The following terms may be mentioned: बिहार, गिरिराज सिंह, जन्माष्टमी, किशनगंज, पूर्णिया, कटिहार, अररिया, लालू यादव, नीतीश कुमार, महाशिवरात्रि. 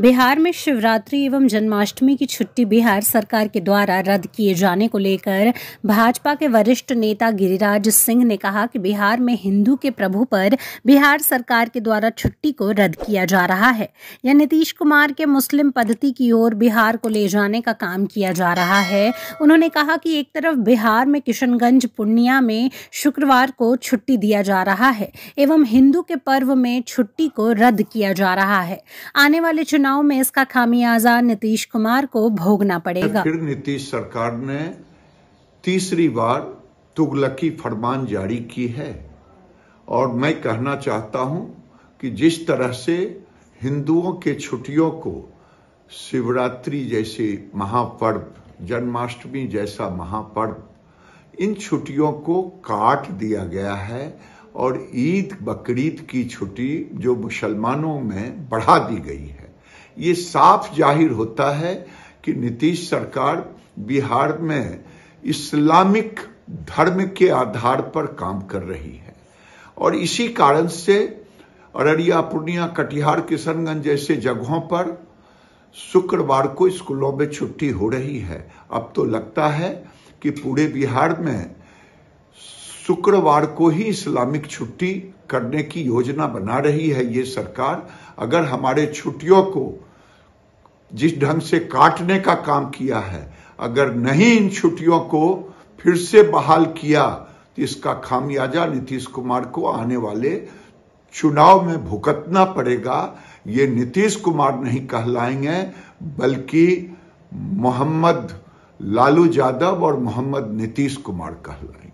बिहार में शिवरात्रि एवं जन्माष्टमी की छुट्टी बिहार सरकार के द्वारा रद्द किए जाने को लेकर भाजपा के वरिष्ठ नेता गिरिराज सिंह ने कहा कि बिहार में हिंदू के प्रभु पर बिहार सरकार के द्वारा छुट्टी को रद्द किया जा रहा है। यह नीतीश कुमार के मुस्लिम पद्धति की ओर बिहार को ले जाने का काम किया जा रहा है। उन्होंने कहा कि एक तरफ बिहार में किशनगंज पूर्णिया में शुक्रवार को छुट्टी दिया जा रहा है एवं हिंदू के पर्व में छुट्टी को रद्द किया जा रहा है। आने वाले चुनाव में इसका खामियाजा नीतीश कुमार को भोगना पड़ेगा। फिर नीतीश सरकार ने तीसरी बार तुगलकी फरमान जारी की है और मैं कहना चाहता हूं कि जिस तरह से हिंदुओं के छुट्टियों को शिवरात्रि जैसे महापर्व, जन्माष्टमी जैसा महापर्व, इन छुट्टियों को काट दिया गया है और ईद बकरीद की छुट्टी जो मुसलमानों में बढ़ा दी गई है, ये साफ जाहिर होता है कि नीतीश सरकार बिहार में इस्लामिक धर्म के आधार पर काम कर रही है और इसी कारण से अररिया, पूर्णिया, कटिहार, किशनगंज जैसे जगहों पर शुक्रवार को स्कूलों में छुट्टी हो रही है। अब तो लगता है कि पूरे बिहार में शुक्रवार को ही इस्लामिक छुट्टी करने की योजना बना रही है ये सरकार। अगर हमारे छुट्टियों को जिस ढंग से काटने का काम किया है, अगर नहीं इन छुट्टियों को फिर से बहाल किया तो इसका खामियाजा नीतीश कुमार को आने वाले चुनाव में भुगतना पड़ेगा। ये नीतीश कुमार नहीं कहलाएंगे बल्कि मोहम्मद लालू यादव और मोहम्मद नीतीश कुमार कहलाएंगे।